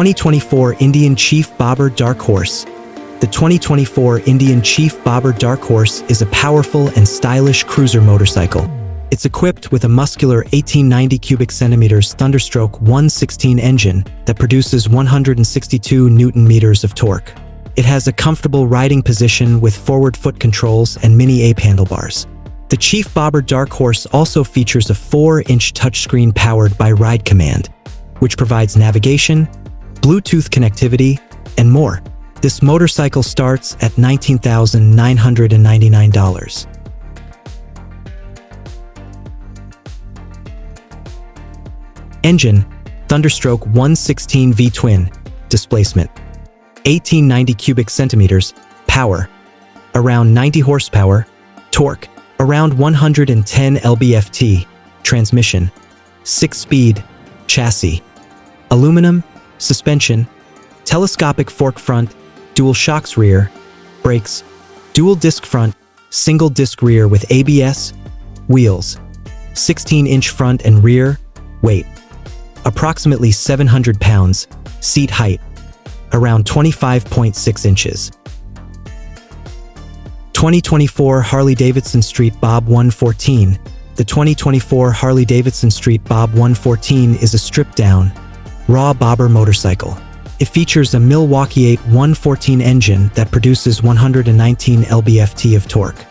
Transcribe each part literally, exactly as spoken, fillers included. twenty twenty-four Indian Chief Bobber Dark Horse. The twenty twenty-four Indian Chief Bobber Dark Horse is a powerful and stylish cruiser motorcycle. It's equipped with a muscular eighteen ninety cubic centimeters Thunderstroke one sixteen engine that produces one hundred sixty-two newton-meters of torque. It has a comfortable riding position with forward foot controls and mini ape handlebars. The Chief Bobber Dark Horse also features a four inch touchscreen powered by Ride Command, which provides navigation, Bluetooth connectivity, and more. This motorcycle starts at nineteen thousand nine hundred ninety-nine dollars. Engine: Thunderstroke one sixteen V-twin. Displacement: eighteen ninety cubic centimeters. Power: around ninety horsepower. Torque: around one hundred ten L B F T. Transmission: six-speed. Chassis: aluminum. Suspension: telescopic fork front, dual shocks rear. Brakes: dual disc front, single disc rear with A B S. Wheels: sixteen inch front and rear. Weight: approximately seven hundred pounds. Seat height: around twenty-five point six inches. twenty twenty-four Harley-Davidson Street Bob one fourteen. The twenty twenty-four Harley-Davidson Street Bob one fourteen is a stripped-down, raw bobber motorcycle. It features a Milwaukee eight one fourteen engine that produces one hundred nineteen L B F T of torque.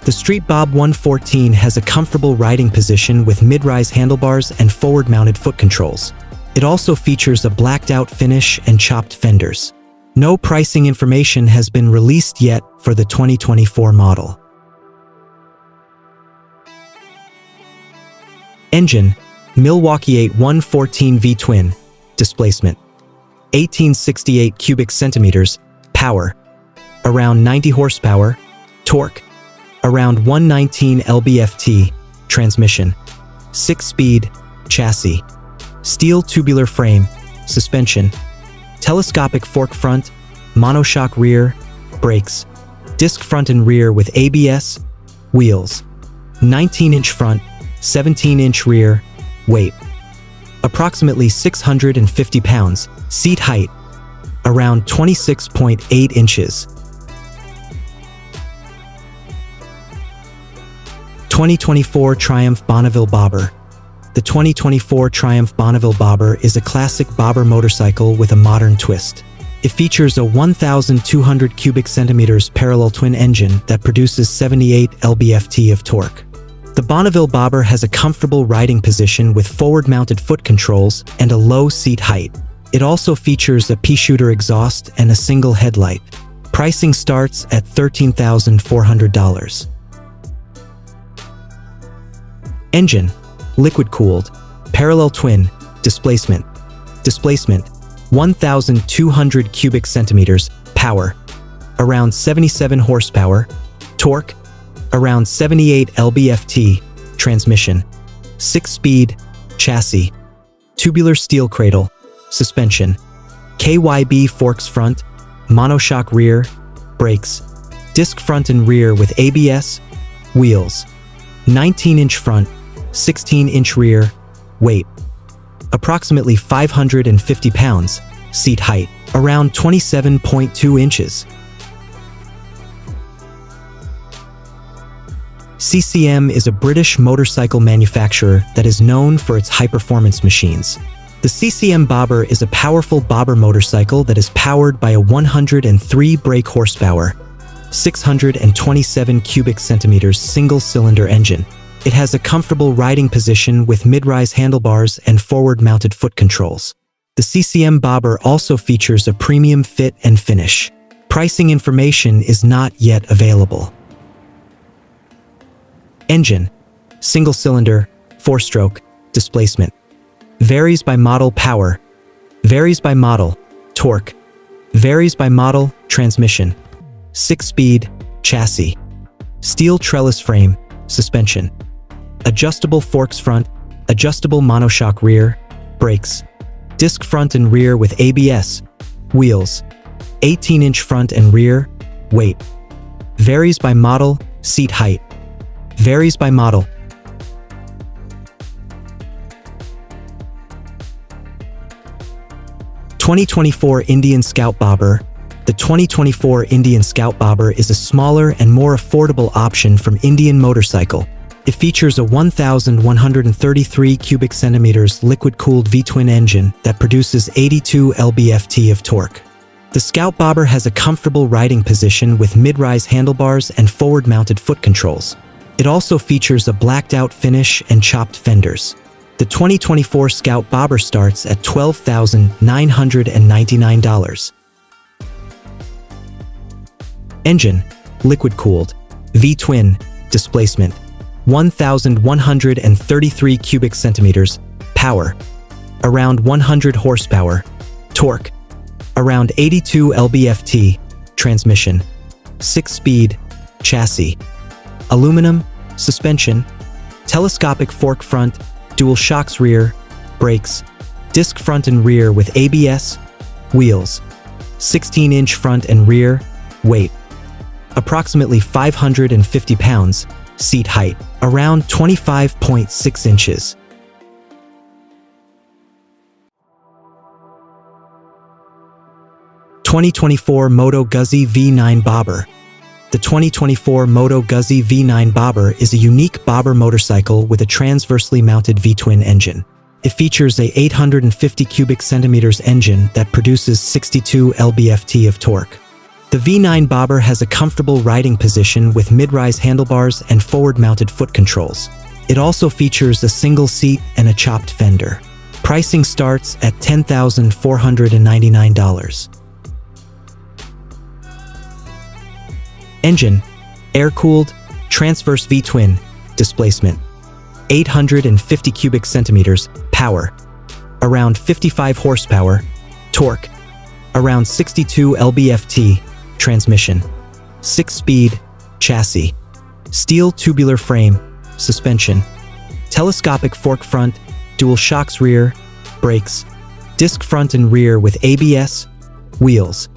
The Street Bob one fourteen has a comfortable riding position with mid-rise handlebars and forward-mounted foot controls. It also features a blacked-out finish and chopped fenders. No pricing information has been released yet for the twenty twenty-four model. Engine: Milwaukee eight one fourteen V-twin. Displacement: eighteen sixty-eight cubic centimeters. Power: around ninety horsepower. Torque: around one nineteen L B F T. Transmission: six-speed. Chassis: steel tubular frame. Suspension: telescopic fork front, monoshock rear. Brakes: disc front and rear with A B S. Wheels: nineteen inch front, seventeen inch rear. Weight: approximately six hundred fifty pounds. Seat height: around twenty-six point eight inches. twenty twenty-four Triumph Bonneville Bobber. The twenty twenty-four Triumph Bonneville Bobber is a classic bobber motorcycle with a modern twist. It features a one thousand two hundred cubic centimeters parallel twin engine that produces seventy-eight L B F T of torque. The Bonneville Bobber has a comfortable riding position with forward-mounted foot controls and a low seat height. It also features a Peashooter exhaust and a single headlight. Pricing starts at thirteen thousand four hundred dollars. Engine: liquid-cooled, parallel twin. Displacement: displacement, one thousand two hundred cubic centimeters. Power: around seventy-seven horsepower. Torque: around seventy-eight L B F T. Transmission: six-speed. Chassis: tubular steel cradle. Suspension: K Y B forks front, monoshock rear. Brakes: disc front and rear with A B S. Wheels: nineteen inch front, sixteen inch rear. Weight: approximately five hundred fifty pounds. Seat height: around twenty-seven point two inches. C C M is a British motorcycle manufacturer that is known for its high-performance machines. The C C M Bobber is a powerful bobber motorcycle that is powered by a one hundred three brake horsepower, six hundred twenty-seven cubic centimeters single-cylinder engine. It has a comfortable riding position with mid-rise handlebars and forward-mounted foot controls. The C C M Bobber also features a premium fit and finish. Pricing information is not yet available. Engine: single-cylinder, four-stroke. Displacement: varies by model. Power: varies by model. Torque: varies by model. Transmission: six-speed. Chassis: steel trellis frame. Suspension: adjustable forks front, adjustable monoshock rear. Brakes: disc front and rear with A B S. Wheels: eighteen inch front and rear. Weight: varies by model. Seat height: varies by model. twenty twenty-four Indian Scout Bobber. The twenty twenty-four Indian Scout Bobber is a smaller and more affordable option from Indian Motorcycle. It features a one thousand one hundred thirty-three cubic centimeters liquid-cooled V-twin engine that produces eighty-two pound-feet of torque. The Scout Bobber has a comfortable riding position with mid-rise handlebars and forward-mounted foot controls. It also features a blacked-out finish and chopped fenders. The twenty twenty-four Scout Bobber starts at twelve thousand nine hundred ninety-nine dollars. Engine, liquid-cooled, V-twin, displacement, one thousand one hundred thirty-three cubic centimeters, power, around one hundred horsepower, torque, around eighty-two pound-feet, transmission, six-speed, chassis, aluminum, suspension, telescopic fork front, dual shocks rear, brakes, disc front and rear with A B S, wheels, sixteen inch front and rear, weight, approximately five hundred fifty pounds, seat height, around twenty-five point six inches. twenty twenty-four Moto Guzzi V nine Bobber. The twenty twenty-four Moto Guzzi V nine Bobber is a unique bobber motorcycle with a transversely mounted V-twin engine. It features a eight hundred fifty cubic centimeters engine that produces sixty-two pound-feet of torque. The V nine Bobber has a comfortable riding position with mid-rise handlebars and forward-mounted foot controls. It also features a single seat and a chopped fender. Pricing starts at ten thousand four hundred ninety-nine dollars. Engine, air-cooled, transverse V-twin, displacement, eight hundred fifty cubic centimeters, power, around fifty-five horsepower, torque, around sixty-two pound-feet, transmission, six-speed, chassis, steel tubular frame, suspension, telescopic fork front, dual shocks rear, brakes, disc front and rear with A B S, wheels,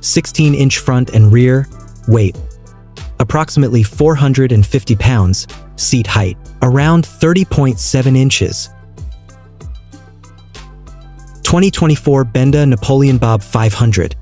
sixteen inch front and rear, weight, approximately four hundred fifty pounds, seat height, around thirty point seven inches. twenty twenty-four Benda Napoleon Bob five hundred.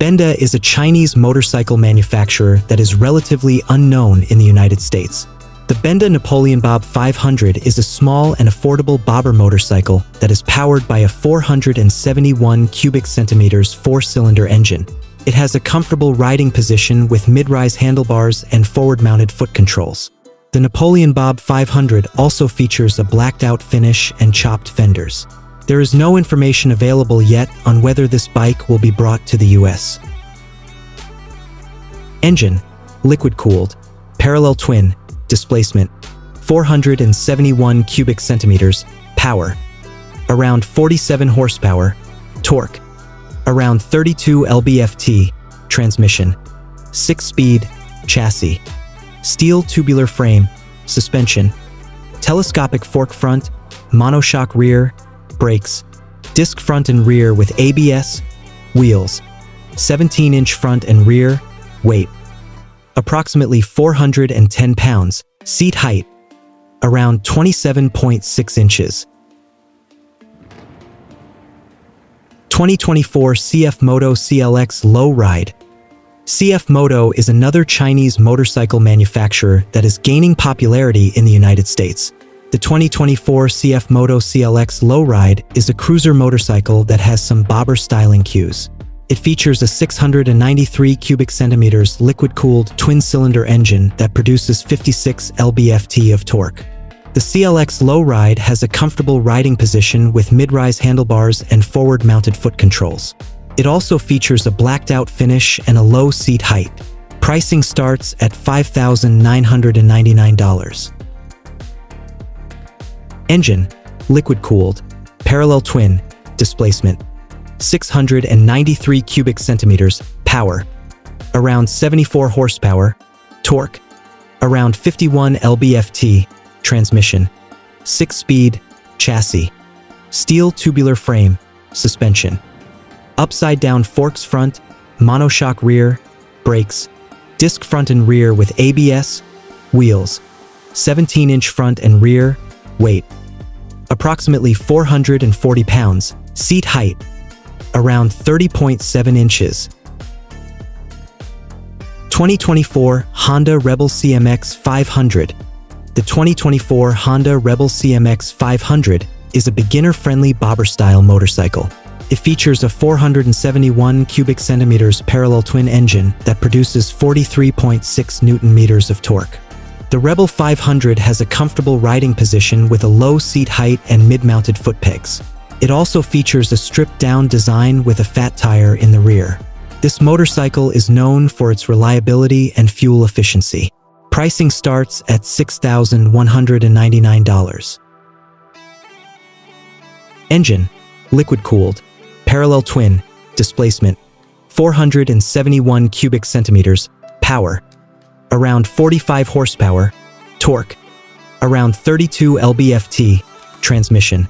Benda is a Chinese motorcycle manufacturer that is relatively unknown in the United States. The Benda Napoleon Bob five hundred is a small and affordable bobber motorcycle that is powered by a four hundred seventy-one cubic centimeters four-cylinder engine. It has a comfortable riding position with mid-rise handlebars and forward-mounted foot controls. The Napoleon Bob five hundred also features a blacked-out finish and chopped fenders. There is no information available yet on whether this bike will be brought to the U S Engine, liquid-cooled, parallel twin, displacement, four hundred seventy-one cubic centimeters, power, around forty-seven horsepower, torque, around thirty-two pound-feet, transmission, six-speed, chassis, steel tubular frame, suspension, telescopic fork front, monoshock rear, brakes, disc front and rear with A B S, wheels, seventeen inch front and rear, weight, approximately four hundred ten pounds, seat height, around twenty-seven point six inches. twenty twenty-four CFMoto C L X Low Ride. CFMoto is another Chinese motorcycle manufacturer that is gaining popularity in the United States. The twenty twenty-four CFMoto C L X Low Ride is a cruiser motorcycle that has some bobber styling cues. It features a six hundred ninety-three cubic centimeters liquid-cooled twin-cylinder engine that produces fifty-six pound-feet of torque. The C L X Low Ride has a comfortable riding position with mid-rise handlebars and forward-mounted foot controls. It also features a blacked-out finish and a low seat height. Pricing starts at five thousand nine hundred ninety-nine dollars. Engine, liquid-cooled, parallel twin, displacement, six hundred ninety-three cubic centimeters, power, around seventy-four horsepower, torque, around fifty-one pound-feet, transmission, six-speed, chassis, steel tubular frame, suspension, upside-down forks front, monoshock rear, brakes, disc front and rear with A B S, wheels, seventeen inch front and rear, weight, approximately four hundred forty pounds, seat height, around thirty point seven inches. twenty twenty-four Honda Rebel C M X five hundred. The twenty twenty-four Honda Rebel C M X five hundred is a beginner-friendly bobber-style motorcycle. It features a four hundred seventy-one cubic centimeters parallel twin engine that produces forty-three point six newton meters of torque. The Rebel five hundred has a comfortable riding position with a low seat height and mid-mounted foot pegs. It also features a stripped-down design with a fat tire in the rear. This motorcycle is known for its reliability and fuel efficiency. Pricing starts at six thousand one hundred ninety-nine dollars. Engine: liquid-cooled, parallel twin, displacement, four hundred seventy-one cubic centimeters, power, around forty-five horsepower, torque, around thirty-two pound-feet, transmission,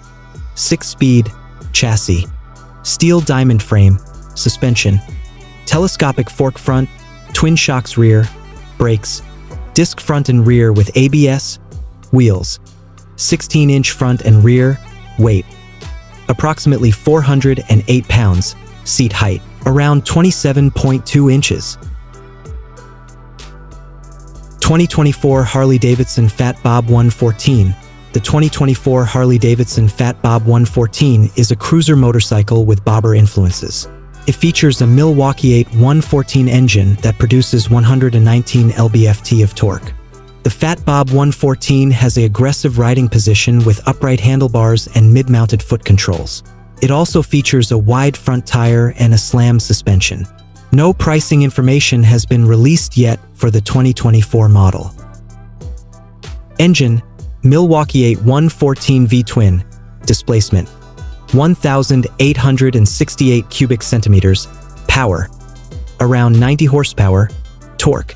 six-speed, chassis, steel diamond frame, suspension, telescopic fork front, twin shocks rear, brakes, disc front and rear with A B S, wheels, sixteen inch front and rear, weight, approximately four hundred eight pounds, seat height, around twenty-seven point two inches. twenty twenty-four Harley-Davidson Fat Bob one fourteen. The twenty twenty-four Harley-Davidson Fat Bob one fourteen is a cruiser motorcycle with bobber influences. It features a Milwaukee eight one fourteen engine that produces one hundred nineteen pound-feet of torque. The Fat Bob one fourteen has an aggressive riding position with upright handlebars and mid-mounted foot controls. It also features a wide front tire and a slam suspension. No pricing information has been released yet for the twenty twenty-four model. Engine: Milwaukee eight one fourteen V-twin, displacement, one thousand eight hundred sixty-eight cubic centimeters, power, around ninety horsepower, torque,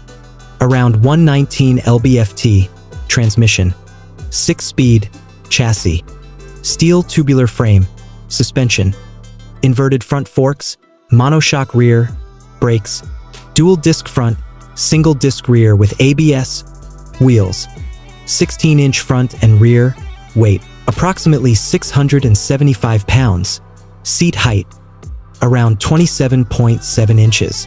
around one hundred nineteen pound-feet, transmission, six-speed, chassis, steel tubular frame, suspension, inverted front forks, monoshock rear, brakes, dual disc front, single disc rear with A B S, wheels, sixteen inch front and rear, weight, approximately six hundred seventy-five pounds, seat height, around twenty-seven point seven inches.